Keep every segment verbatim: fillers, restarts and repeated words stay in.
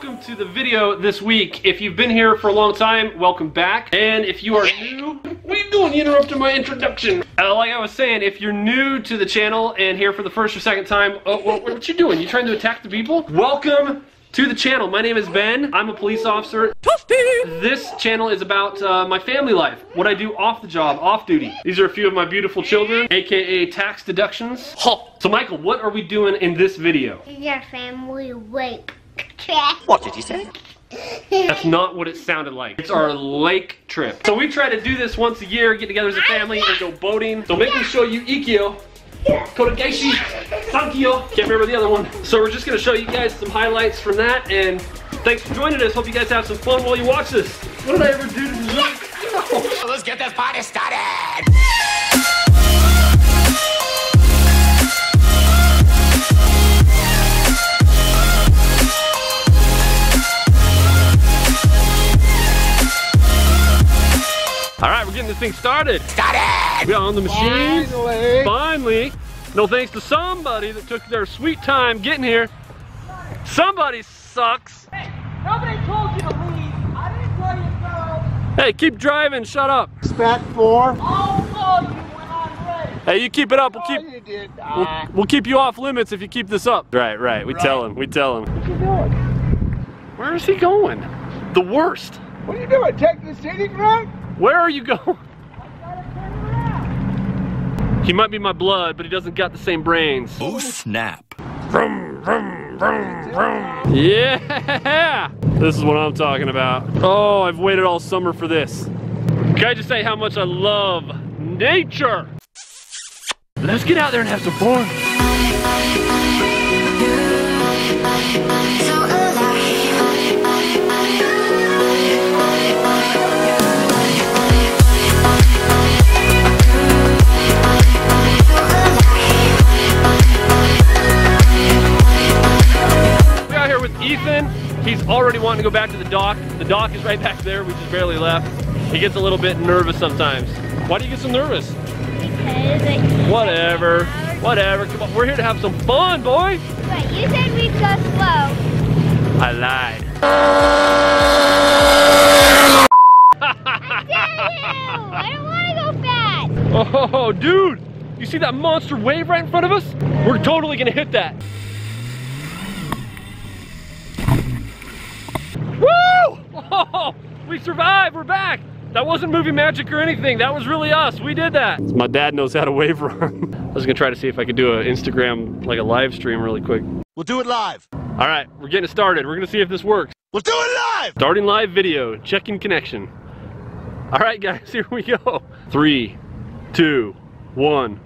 welcome to the video this week. If you've been here for a long time, welcome back. And if you are new, what are you doing? You interrupted my introduction. Uh, like I was saying, if you're new to the channel and here for the first or second time, oh, what, what you doing? You trying to attack the people? Welcome to the channel. My name is Ben. I'm a police officer. Toasty! This channel is about uh, my family life, what I do off the job, off duty. These are a few of my beautiful children, aka tax deductions. Huh. So Michael, what are we doing in this video? Your family lake trip. What did you say? That's not what it sounded like. It's our lake trip. So we try to do this once a year, get together as a family and go boating. So make me show you Ikkyo. Kodageishi, Sankyo, can't remember the other one. So we're just gonna show you guys some highlights from that, and thanks for joining us. Hope you guys have some fun while you watch this. What did I ever do to the no. Let's get this party started! All right, we're getting this thing started. Started! We're on the machine. Finally. Finally. No thanks to somebody that took their sweet time getting here. Somebody sucks. Hey, nobody told you to leave. I didn't tell you to go. Hey, keep driving. Shut up. Spat four. I'll call you when I'm ready. Hey, you keep it up. We'll keep, oh, you did. Ah. We'll, we'll keep you off limits if you keep this up. Right, right. We right. tell him. We tell him. What you doing? Where is he going? The worst. What are you doing? Taking the scenic route? Where are you going? He might be my blood, but he doesn't got the same brains. Oh snap! Vroom, vroom, vroom, vroom. Yeah! This is what I'm talking about. Oh, I've waited all summer for this. Can I just say how much I love nature? Let's get out there and have some fun. So Ethan, he's already wanting to go back to the dock. The dock is right back there. We just barely left. He gets a little bit nervous sometimes. Why do you get so nervous? Because it Whatever. Whatever. Come on. We're here to have some fun, boy. But you said we'd go slow. I lied. I dare you. I don't want to go fast. Oh, dude. You see that monster wave right in front of us? We're totally going to hit that. Oh, we survived, we're back. That wasn't movie magic or anything. That was really us, we did that. My dad knows how to wave run. I was gonna try to see if I could do an Instagram, like a live stream really quick. We'll do it live. All right, we're getting started. We're gonna see if this works. We'll do it live. Starting live video, checking connection. All right guys, here we go. Three, two, one.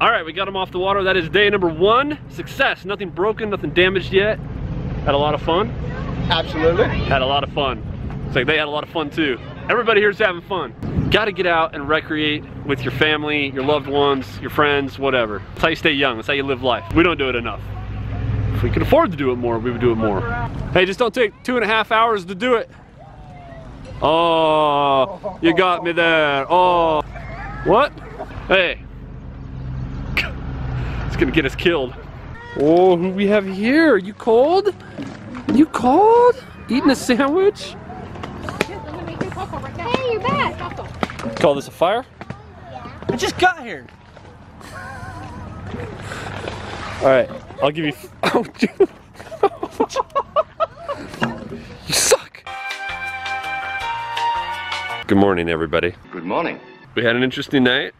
All right, we got him off the water. That is day number one. Success, nothing broken, nothing damaged yet. Had a lot of fun. Absolutely. Had a lot of fun. It's like they had a lot of fun too. Everybody here's having fun. Gotta get out and recreate with your family, your loved ones, your friends, whatever. That's how you stay young, that's how you live life. We don't do it enough. If we could afford to do it more, we would do it more. Hey, just don't take two and a half hours to do it. Oh, you got me there, oh. What? Hey. Gonna get us killed. Oh, who we have here? You cold? You cold? Eating a sandwich? Hey, you're back. Call this a fire? Yeah. I just got here. All right, I'll give you. Oh, dude. You suck. Good morning, everybody. Good morning. We had an interesting night.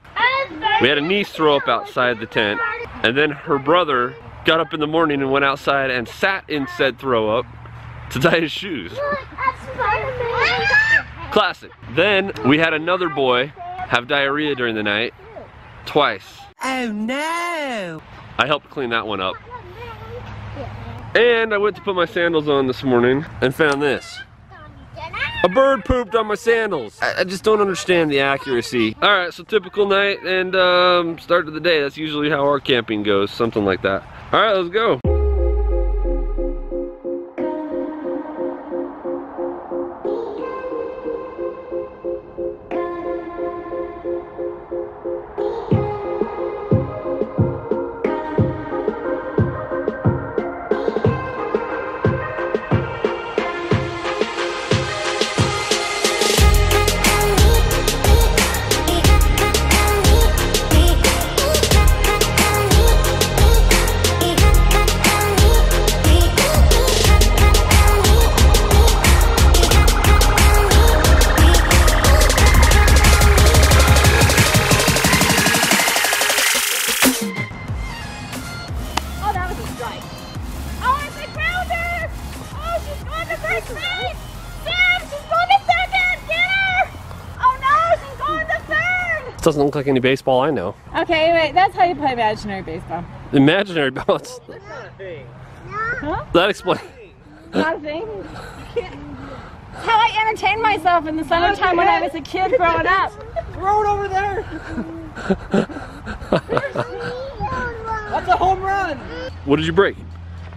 We had a niece throw up outside the tent. And then her brother got up in the morning and went outside and sat in said throw up to tie his shoes. Classic. Then we had another boy have diarrhea during the night twice. Oh no! I helped clean that one up. And I went to put my sandals on this morning and found this. A bird pooped on my sandals. I, I just don't understand the accuracy. All right, so typical night and um, start of the day. That's usually how our camping goes, something like that. All right, let's go. Doesn't look like any baseball I know. Okay, wait, that's how you play imaginary baseball. Imaginary baseball? That's not a thing. Huh? That explains. Not a thing? How I entertained myself in the summertime when I was a kid growing up. Throw it over there. That's a home run. What did you break?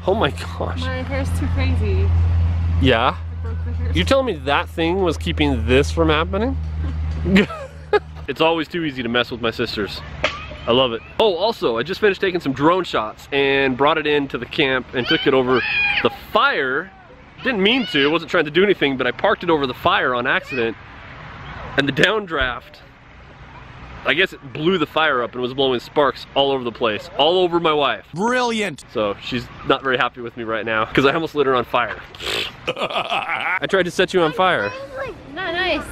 Oh my gosh. My hair's too crazy. Yeah? I broke my hair. You're telling me that thing was keeping this from happening? It's always too easy to mess with my sisters. I love it. Oh, also, I just finished taking some drone shots and brought it into the camp and took it over the fire. Didn't mean to, I wasn't trying to do anything, but I parked it over the fire on accident. And the downdraft, I guess it blew the fire up and was blowing sparks all over the place, all over my wife. Brilliant. So she's not very happy with me right now because I almost lit her on fire. I tried to set you on fire. Not nice.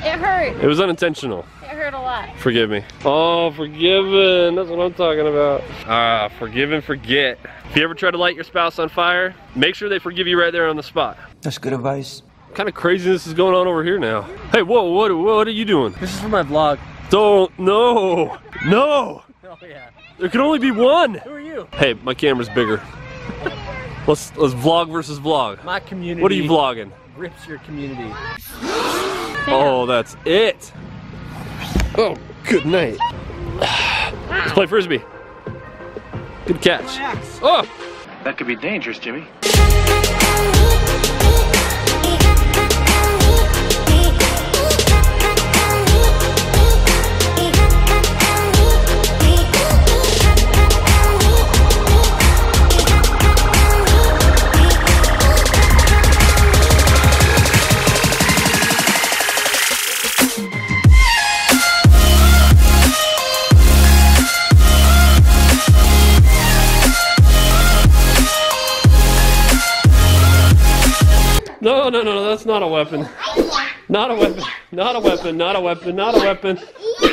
It hurt. It was unintentional. It hurt a lot. Forgive me. Oh, forgiven. That's what I'm talking about. Ah, uh, forgive and forget. If you ever try to light your spouse on fire, make sure they forgive you right there on the spot. That's good advice. What kind of craziness is going on over here now? Hey, whoa, what, what are you doing? This is for my vlog. Don't, no, no. Oh, yeah. There can only be one. Who are you? Hey, my camera's bigger. let's, let's vlog versus vlog. My community. What are you vlogging? Rips your community. Oh, that's it. Oh, good night. Let's play Frisbee. Good catch. Oh! That could be dangerous, Jimmy. No, no, no, no, that's not a weapon. Not a weapon, not a weapon, not a weapon, not a weapon.